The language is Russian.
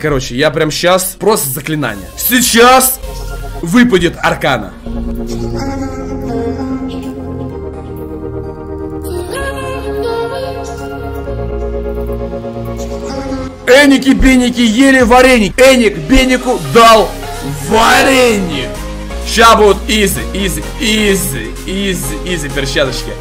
Короче, я прям сейчас просто заклинание. Сейчас выпадет аркана. Эники-беники ели вареник. Эник бенику дал вареник. Сейчас будут изи, изи, изи, изи, изи перчаточки.